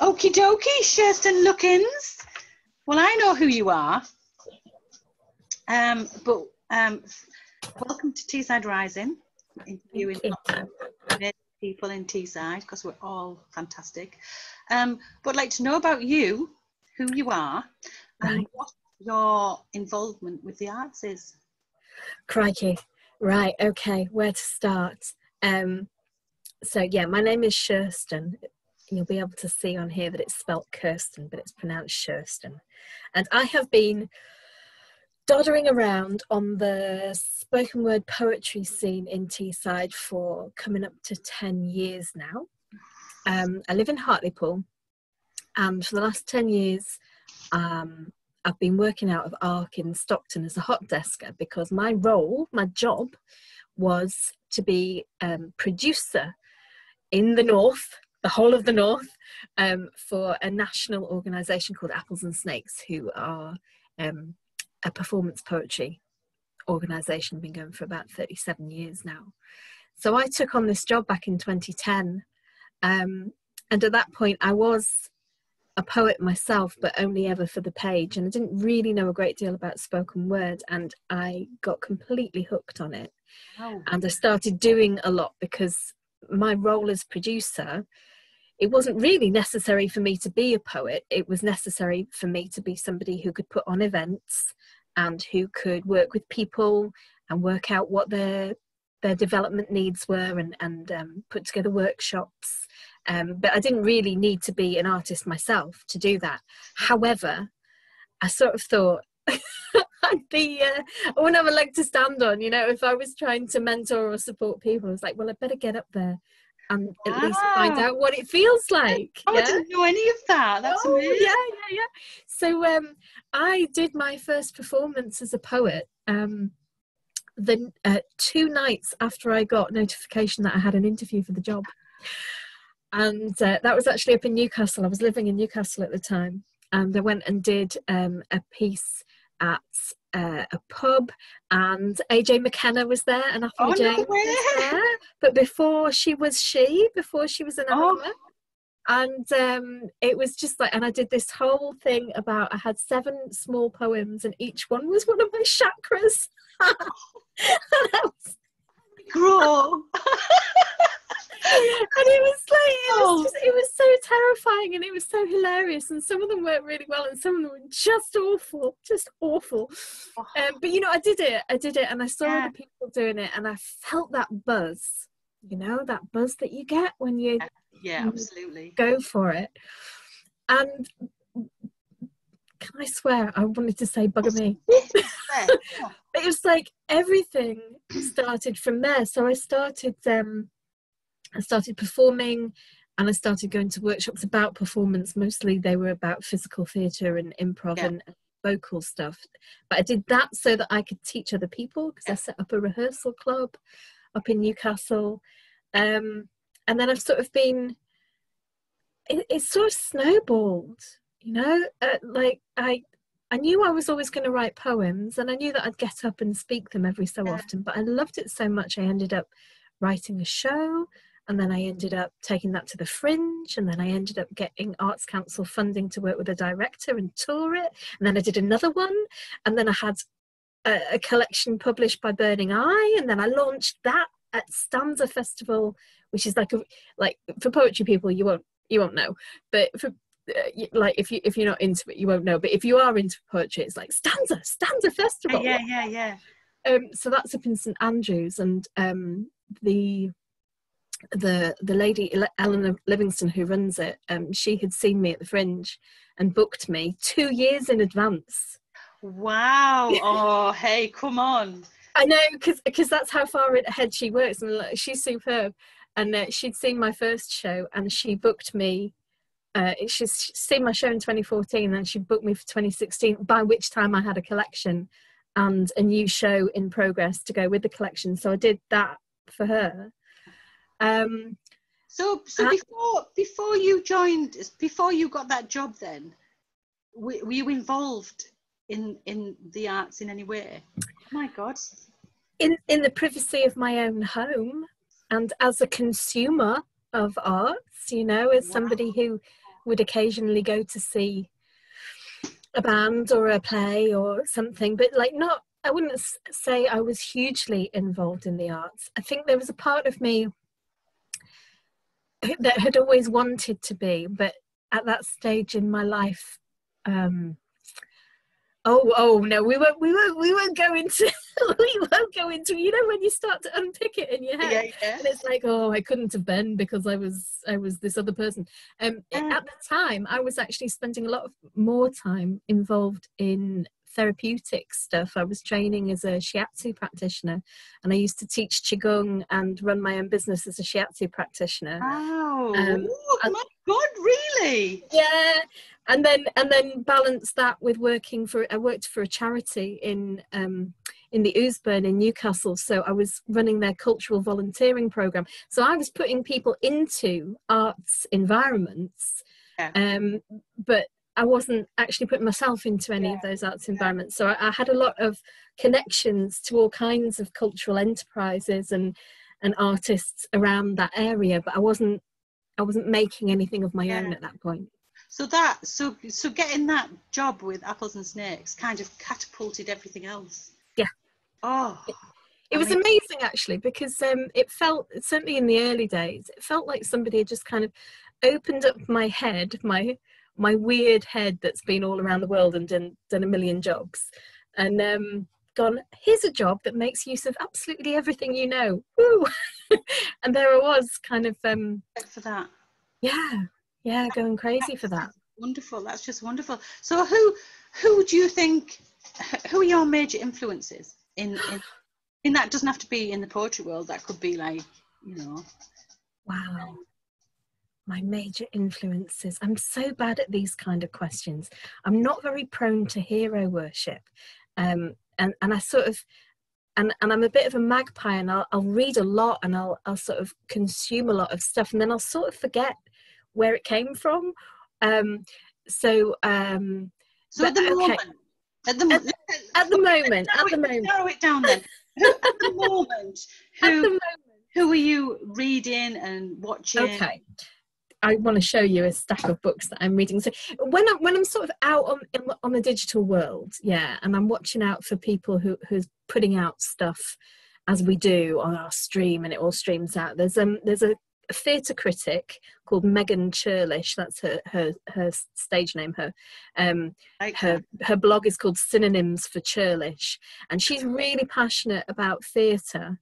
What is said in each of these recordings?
Okie dokie, Kirsten Luckins. Well, I know who you are, but welcome to Teesside Rising. Interviewing people in Teesside, because we're all fantastic. But I'd like to know about you, who you are, and what your involvement with the arts is. Crikey. Right, okay, where to start? So yeah, my name is Kirsten. You'll be able to see on here that it's spelt Kirsten, but it's pronounced Kirsten. And I have been doddering around on the spoken word poetry scene in Teesside for coming up to 10 years now. I live in Hartlepool, and for the last 10 years, I've been working out of ARC in Stockton as a hot desker, because my role, my job, was to be producer in the north, the whole of the north, for a national organisation called Apples and Snakes, who are a performance poetry organisation, been going for about 37 years now. So I took on this job back in 2010, and at that point I was a poet myself, but only ever for the page, and I didn't really know a great deal about spoken word, and I got completely hooked on it. Wow. And I started doing a lot, because my role as producer, it wasn't really necessary for me to be a poet. It was necessary for me to be somebody who could put on events and who could work with people and work out what their development needs were, and put together workshops. But I didn't really need to be an artist myself to do that. However, I sort of thought I wouldn't have a leg to stand on, you know, if I was trying to mentor or support people. I was like, well, I better get up there and at least find out what it feels like. Oh, yeah? I didn't know any of that. That's amazing. Yeah. So I did my first performance as a poet two nights after I got notification that I had an interview for the job. And that was actually up in Newcastle. I was living in Newcastle at the time. And I went and did a piece at a pub, and AJ McKenna was there, and Anthony James was there, but before she was an author. And it was just like, and I did this whole thing about, I had 7 small poems, and each one was one of my chakras. Grow. And it was like, it was so terrifying, and it was so hilarious, and some of them worked really well and some of them were just awful. But you know, I did it, and I saw other people doing it, and I felt that buzz, you know, that buzz that you get when you absolutely go for it. And can I swear? I wanted to say bugger me. It was like everything started from there. So I started performing, and I started going to workshops about performance. Mostly they were about physical theatre and improv and vocal stuff. But I did that so that I could teach other people, because I set up a rehearsal club up in Newcastle. And then I've sort of been, it's sort of snowballed. You know, like I knew I was always going to write poems, and I knew that I'd get up and speak them every so often, but I loved it so much I ended up writing a show, and then I ended up taking that to the Fringe, and then I ended up getting Arts Council funding to work with a director and tour it, and then I did another one, and then I had a collection published by Burning Eye, and then I launched that at Stanza Festival, which is like for poetry people, you won't know, but for like if you're not into it you won't know, but if you are into poetry it's like Stanza Festival. So that's up in St Andrews, and the lady Eleanor Livingstone, who runs it, she had seen me at the Fringe and booked me 2 years in advance. Wow. Oh, hey, come on. I know, because that's how far ahead she works, and she's superb. And she'd seen my first show, and she booked me she's seen my show in 2014, and she booked me for 2016, by which time I had a collection and a new show in progress to go with the collection, so I did that for her. Before you joined, before you got that job then, were you involved in the arts in any way? Oh my God. In the privacy of my own home, and as a consumer of arts, you know, as somebody who would occasionally go to see a band or a play or something, but like not, I wouldn't say I was hugely involved in the arts. I think there was a part of me that had always wanted to be, but at that stage in my life, we won't go into, you know, when you start to unpick it in your head, and it's like, oh, I couldn't have been because I was this other person. At the time, I was actually spending a lot of more time involved in therapeutic stuff. I was training as a shiatsu practitioner, and I used to teach qigong and run my own business as a shiatsu practitioner. Wow! Oh my God, really? Yeah, and then balance that with working for. I worked for a charity in the Ouseburn in Newcastle, so I was running their cultural volunteering program. So I was putting people into arts environments, but I wasn't actually putting myself into any of those arts environments. So I had a lot of connections to all kinds of cultural enterprises and artists around that area, but I wasn't making anything of my own at that point. So so getting that job with Apples and Snakes kind of catapulted everything else. Yeah. Oh. It was amazing actually, because it felt, certainly in the early days, it felt like somebody had just kind of opened up my head, my weird head that's been all around the world and done a million jobs, and gone, here's a job that makes use of absolutely everything you know. Woo! And there I was kind of for that. Yeah, going crazy for that. Wonderful. That's just wonderful. So who do you think, who are your major influences in that doesn't have to be in the poetry world, that could be like, you know. Wow. My major influences. I'm so bad at these kind of questions. I'm not very prone to hero worship, and I sort of, and I'm a bit of a magpie, and I'll read a lot, and I'll sort of consume a lot of stuff, and then I'll sort of forget where it came from. So at the moment, narrow it down then. Who are you reading and watching? Okay. I want to show you a stack of books that I'm reading. So when I'm sort of out on the digital world, and I'm watching out for people who's putting out stuff as we do on our stream, and it all streams out. There's a theatre critic called Megan Churlish. That's her stage name. Her blog is called Synonyms for Churlish, and she's really passionate about theatre,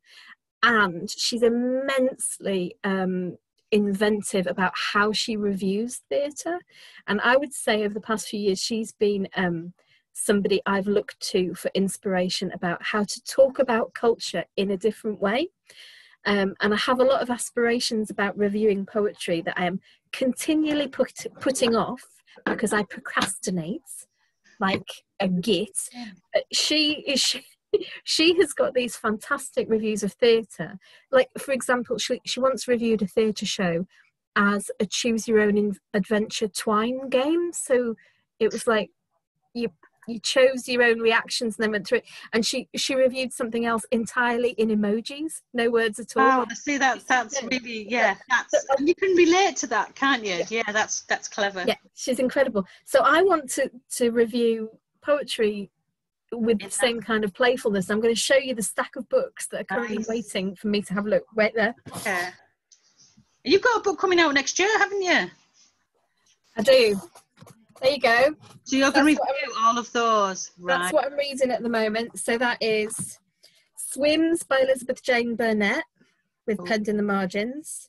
and she's immensely inventive about how she reviews theatre. And I would say over the past few years she's been somebody I've looked to for inspiration about how to talk about culture in a different way, and I have a lot of aspirations about reviewing poetry that I am continually putting off because I procrastinate like a git. She has got these fantastic reviews of theatre. Like, for example, she once reviewed a theatre show as a choose-your-own-adventure twine game. So it was like you chose your own reactions and then went through it. And she reviewed something else entirely in emojis, no words at all. Oh, I see, that's really, you can relate to that, can't you? Yeah, that's clever. Yeah, she's incredible. So I want to review poetry with the same kind of playfulness. I'm going to show you the stack of books that are currently waiting for me to have a look. Wait there. Yeah. You've got a book coming out next year, haven't you? I do. There you go. So you're going to review all of those, right? That's what I'm reading at the moment. So that is Swims by Elizabeth Jane Burnett with Penned in the Margins.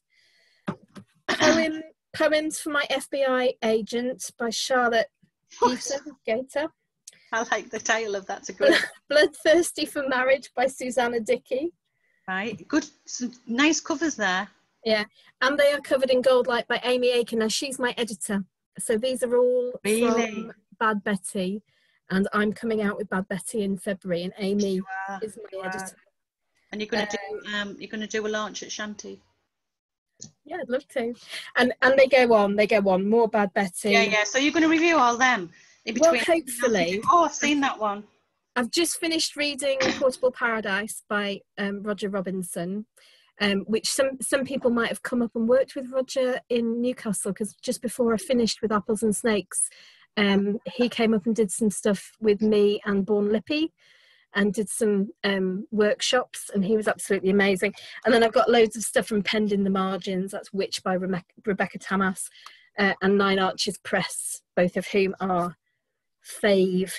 Poems for My FBI Agent by Charlotte Gator. I like the title of that's a good one. Bloodthirsty for Marriage by Susanna Dickey. Right, good, some nice covers there. Yeah, and They Are Covered in Gold Light by Amy Aiken. Now, she's my editor, so these are all from Bad Betty, and I'm coming out with Bad Betty in February, and Amy is my editor. And you're going to do a launch at Shanty. Yeah, I'd love to. And they go on more Bad Betty. Yeah. So you're going to review all them. Well, hopefully. Oh, I've seen that one. I've just finished reading Portable Paradise by Roger Robinson. which some people might have come up and worked with Roger in Newcastle, because just before I finished with Apples and Snakes, he came up and did some stuff with me and Born Lippy, and did some workshops, and he was absolutely amazing. And then I've got loads of stuff from Penned in the Margins, that's Witch by Rebecca Tamás, and Nine Arches Press, both of whom are fave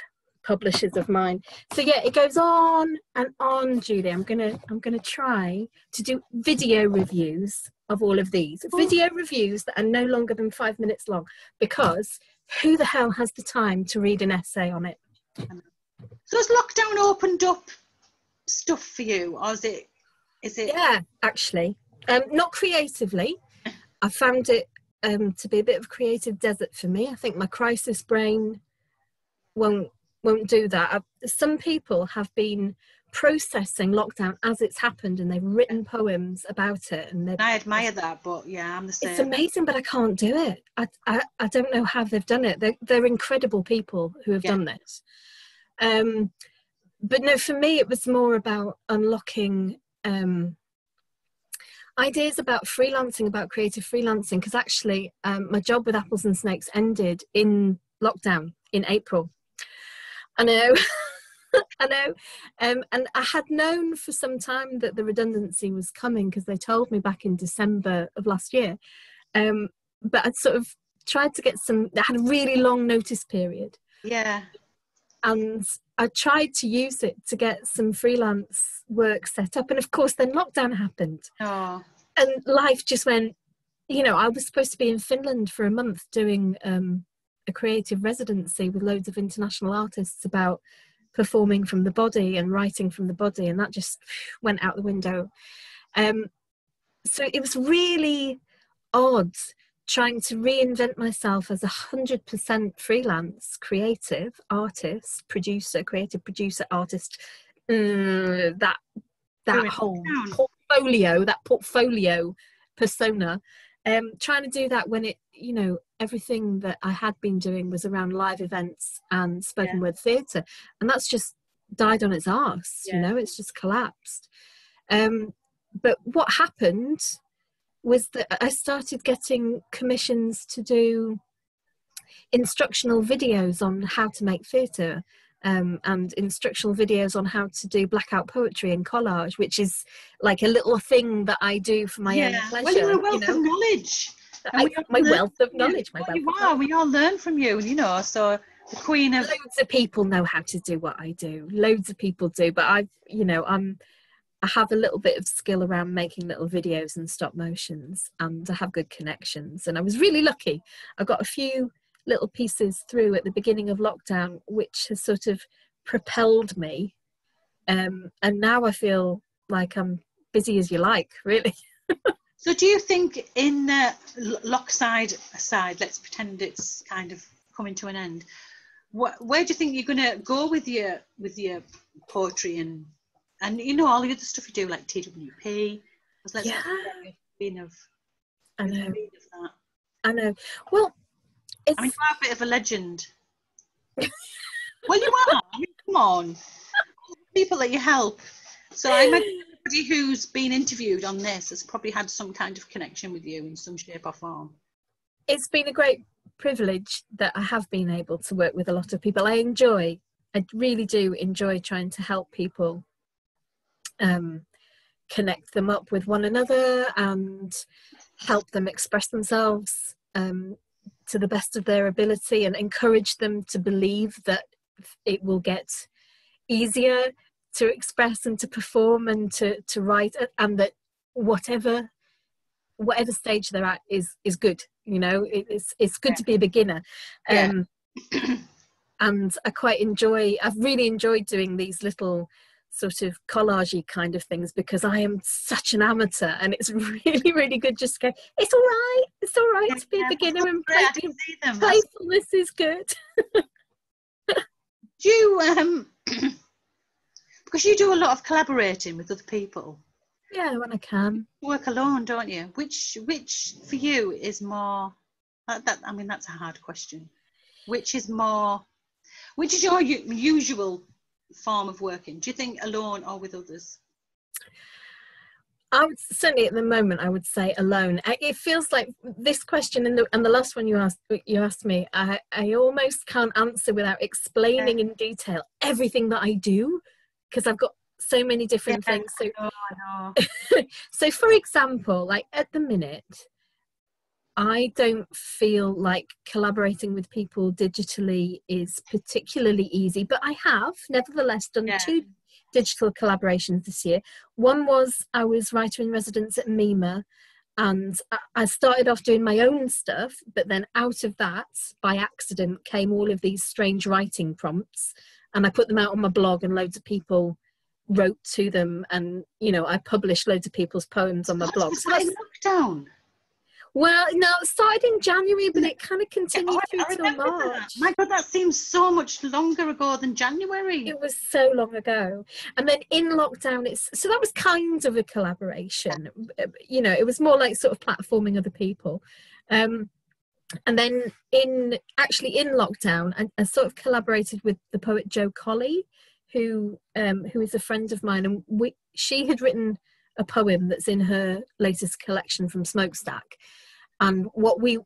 publishers of mine. So yeah, it goes on and on, Julie. I'm gonna try to do video reviews of all of these. Video reviews that are no longer than 5 minutes long, because who the hell has the time to read an essay on it? So has lockdown opened up stuff for you, or is it? Yeah, actually, not creatively. I found it to be a bit of a creative desert for me. I think my crisis brain won't do that. Some people have been processing lockdown as it's happened, and they've written poems about it. And I admire that, but yeah, I'm the same. It's amazing, but I can't do it. I don't know how they've done it. They're incredible people who have done this. But no, for me, it was more about unlocking ideas about freelancing, about creative freelancing, because actually my job with Apples and Snakes ended in lockdown in April. I know, I know. And I had known for some time that the redundancy was coming, because they told me back in December of last year. But I'd sort of tried to get I had a really long notice period. Yeah. And I tried to use it to get some freelance work set up. And of course, then lockdown happened. Aww. And life just went, you know, I was supposed to be in Finland for a month doing a creative residency with loads of international artists about performing from the body and writing from the body. And that just went out the window. So it was really odd trying to reinvent myself as 100% freelance creative artist, producer, creative producer, artist, that whole portfolio, that portfolio persona, trying to do that when it, you know, everything that I had been doing was around live events and spoken word theatre, and that's just died on its arse, you know, it's just collapsed. But what happened was that I started getting commissions to do instructional videos on how to make theatre, and instructional videos on how to do blackout poetry and collage, which is like a little thing that I do for my own pleasure. Well, you're a wealth of knowledge. My wealth of knowledge. You are. We all learn from you, you know, so the queen of... Loads of people know how to do what I do. Loads of people do, but I have a little bit of skill around making little videos and stop motions, and I have good connections, and I was really lucky. I got a few little pieces through at the beginning of lockdown, which has sort of propelled me, and now I feel like I'm busy as you like, really. So do you think in Lockside aside, let's pretend it's kind of coming to an end, where do you think you're going to go with your poetry and you know, all the other stuff you do, like TWP, I know. Well, it's... I mean, you are a bit of a legend. Well, you are. I mean, come on, people that you help. So I imagine everybody who's been interviewed on this has probably had some kind of connection with you in some shape or form. It's been a great privilege that I have been able to work with a lot of people. I really do enjoy trying to help people. Connect them up with one another and help them express themselves to the best of their ability, and encourage them to believe that it will get easier to express and to perform and to write, and that whatever stage they're at is good, you know, it's good to be a beginner. And I've really enjoyed doing these little sort of collagey kind of things, because I am such an amateur, and it's really, really good just to go, it's all right to be a beginner, and playfulness is good. Because you do a lot of collaborating with other people. Yeah, when I can. You work alone, don't you? Which for you is more, I mean, that's a hard question. Which is your usual form of working, do you think, alone or with others? I would certainly at the moment, I would say alone. It feels like this question and the last one you asked me, I almost can't answer without explaining in detail everything that I do, because I've got so many different things. So, so for example, like at the minute, I don't feel like collaborating with people digitally is particularly easy, but I have nevertheless done two digital collaborations this year. One was I was writer in residence at Mima, and I started off doing my own stuff, but then out of that by accident came all of these strange writing prompts, and I put them out on my blog, and loads of people wrote to them, and you know, I published loads of people's poems on my blog. So that's lockdown. Well, no, it started in January, but it kind of continued through till March. That. My God, that seems so much longer ago than January. It was so long ago. And then in lockdown, so that was kind of a collaboration. You know, it was more like sort of platforming other people. And then actually in lockdown, I sort of collaborated with the poet Jo Colley, who is a friend of mine. And she had written a poem that's in her latest collection from Smokestack, and what we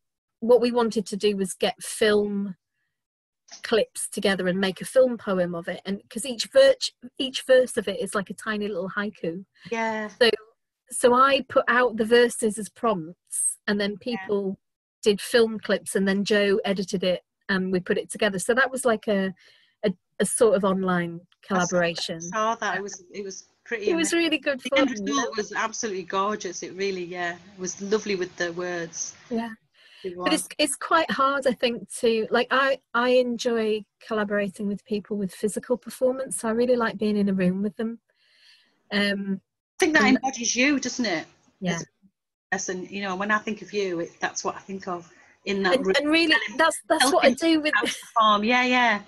wanted to do was get film clips together and make a film poem of it, and because each verse of it is like a tiny little haiku, so I put out the verses as prompts, and then people did film clips, and then Jo edited it and we put it together. So that was like a sort of online collaboration. I saw that. It was pretty amazing. It was really good fun. The result was absolutely gorgeous. It really, it was lovely with the words. Yeah, it but it's quite hard, I think, to like. I enjoy collaborating with people with physical performance. So I really like being in a room with them. I think that embodies you, doesn't it? Yeah. And you know, when I think of you, that's what I think of in that room. And really, that's what I do with perform. Yeah.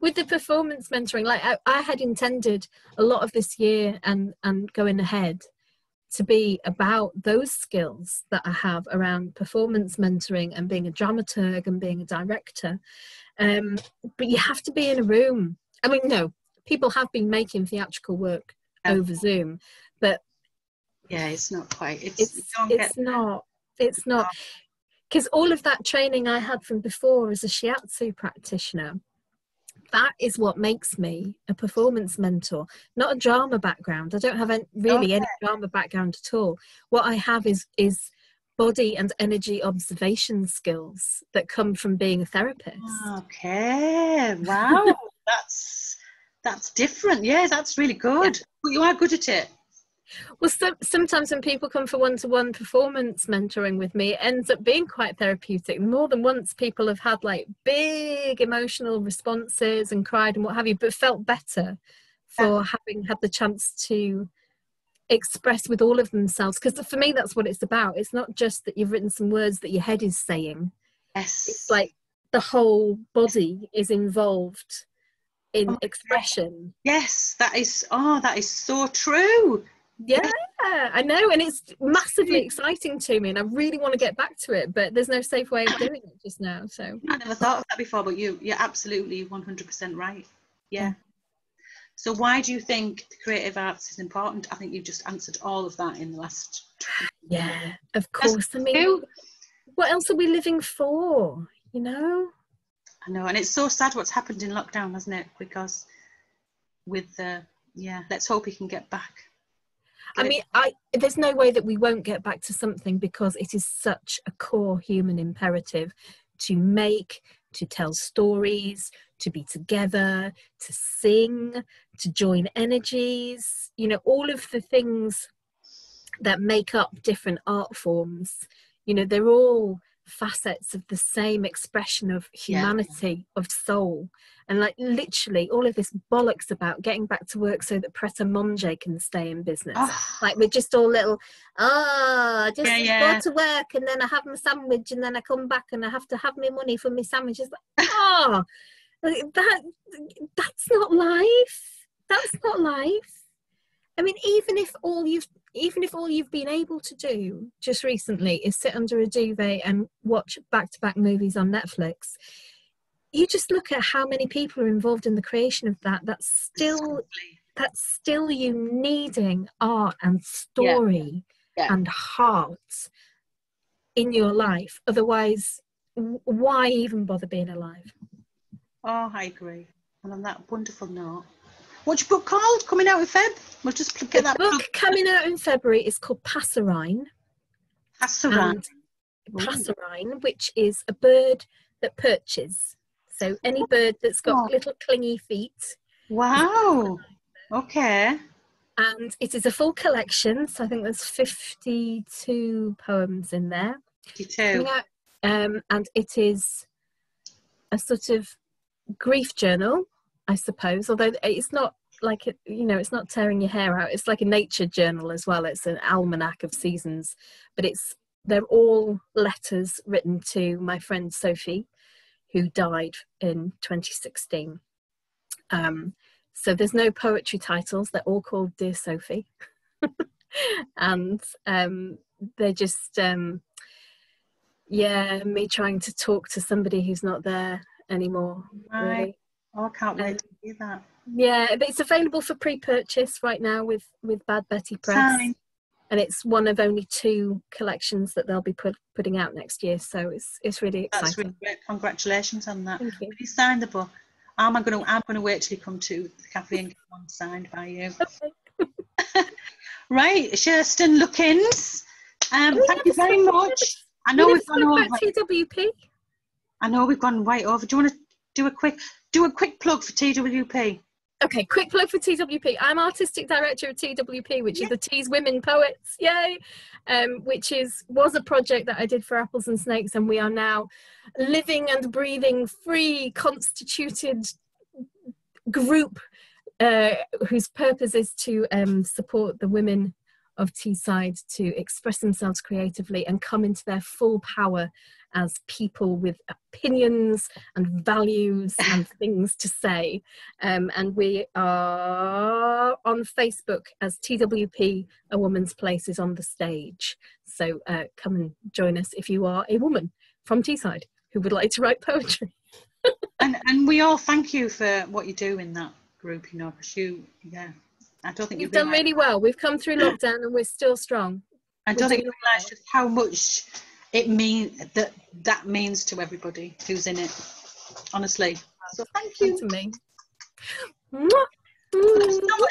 With the performance mentoring, like I had intended a lot of this year and going ahead to be about those skills that I have around performance mentoring and being a dramaturg and being a director, but you have to be in a room. I mean, no, people have been making theatrical work over Zoom, but it's not quite. It's not because all of that training I had from before as a shiatsu practitioner. That is what makes me a performance mentor, not a drama background. I don't have any drama background at all. What I have is body and energy observation skills that come from being a therapist. Okay, wow, that's different. Yeah, that's really good. Yeah. You are good at it. Well, sometimes when people come for one-to-one performance mentoring with me, it ends up being quite therapeutic. More than once, people have had like big emotional responses and cried and what have you, but felt better for having had the chance to express with all of themselves. Because for me, that's what it's about. It's not just that you've written some words that your head is saying. Yes. It's like the whole body is involved in expression. Yes, that is so true. Yeah, I know, and it's massively exciting to me, and I really want to get back to it, but there's no safe way of doing it just now. So I never thought of that before, but you're absolutely 100% right. Yeah. So why do you think the creative arts is important? I think you've just answered all of that in the last. Yeah, of course. I mean, what else are we living for? You know. I know, and it's so sad what's happened in lockdown, hasn't it? Because with the let's hope we can get back. I mean, there's no way that we won't get back to something, because it is such a core human imperative to make, to tell stories, to be together, to sing, to join energies, you know, all of the things that make up different art forms, you know, they're all facets of the same expression of humanity, of soul. And like literally all of this bollocks about getting back to work so that Pret a Manger can stay in business. Like we're just all little, I just go to work and then I have my sandwich and then I come back and I have to have my money for my sandwiches. Like, that's not life. That's not life. I mean, even if all you've been able to do just recently is sit under a duvet and watch back-to-back movies on Netflix, you just look at how many people are involved in the creation of that. That's still that's still you needing art and story and heart in your life. Otherwise, why even bother being alive? Oh, I agree. And on that wonderful note, what's your book called? Coming out in Feb? We'll just get that book coming out in February is called Passerine. Passerine. Passerine, which is a bird that perches. So any bird that's got little clingy feet. Wow. Okay. And it is a full collection. So I think there's 52 poems in there. 52. And it is a sort of grief journal, I suppose, although it's not like, you know, it's not tearing your hair out. It's like a nature journal as well. It's an almanac of seasons, but it's, they're all letters written to my friend Sophie, who died in 2016. So there's no poetry titles. They're all called Dear Sophie. And they're just, me trying to talk to somebody who's not there anymore. Really. Oh, I can't wait to do that. Yeah, but it's available for pre-purchase right now with Bad Betty Press. Hi. And it's one of only two collections that they'll be putting out next year. So it's really exciting. That's really great. Congratulations on that. Thank you. When you sign the book, I'm going to wait till you come to the cafe and get one signed by you. Okay. Right, Kirsten Luckins. Thank you very much. I know we've gone over. TWP. I know we've gone right over. Do you want to do a quick plug for TWP? Okay, quick plug for TWP. I'm artistic director of TWP, which is the Tees Women Poets, yay! Which was a project that I did for Apples and Snakes, and we are now living and breathing, free, constituted group whose purpose is to support the women of Teesside to express themselves creatively and come into their full power as people with opinions and values and things to say. And we are on Facebook as TWP, A Woman's Place is on the Stage. So come and join us if you are a woman from Teesside who would like to write poetry. and we all thank you for what you do in that group, you know, because you, I don't think you've done really well. We've come through lockdown and we're still strong. I don't think you realise just how much it means that means to everybody who's in it. Honestly, so thank you to me. There's so much